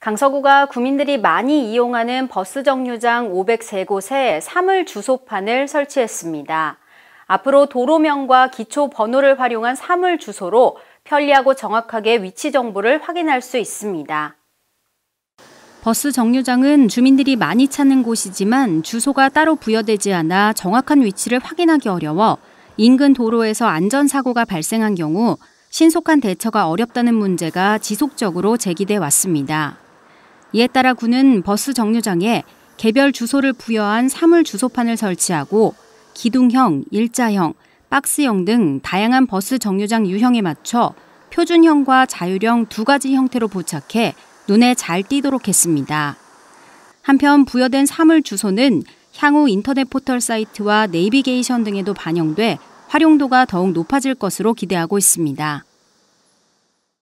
강서구가 구민들이 많이 이용하는 버스 정류장 503곳에 사물주소판을 설치했습니다. 앞으로 도로명과 기초 번호를 활용한 사물주소로 편리하고 정확하게 위치 정보를 확인할 수 있습니다. 버스 정류장은 주민들이 많이 찾는 곳이지만 주소가 따로 부여되지 않아 정확한 위치를 확인하기 어려워 인근 도로에서 안전사고가 발생한 경우 신속한 대처가 어렵다는 문제가 지속적으로 제기돼 왔습니다. 이에 따라 구는 버스 정류장에 개별 주소를 부여한 사물 주소판을 설치하고 기둥형, 일자형, 박스형 등 다양한 버스 정류장 유형에 맞춰 표준형과 자율형 두 가지 형태로 포착해 눈에 잘 띄도록 했습니다. 한편 부여된 사물 주소는 향후 인터넷 포털 사이트와 내비게이션 등에도 반영돼 활용도가 더욱 높아질 것으로 기대하고 있습니다.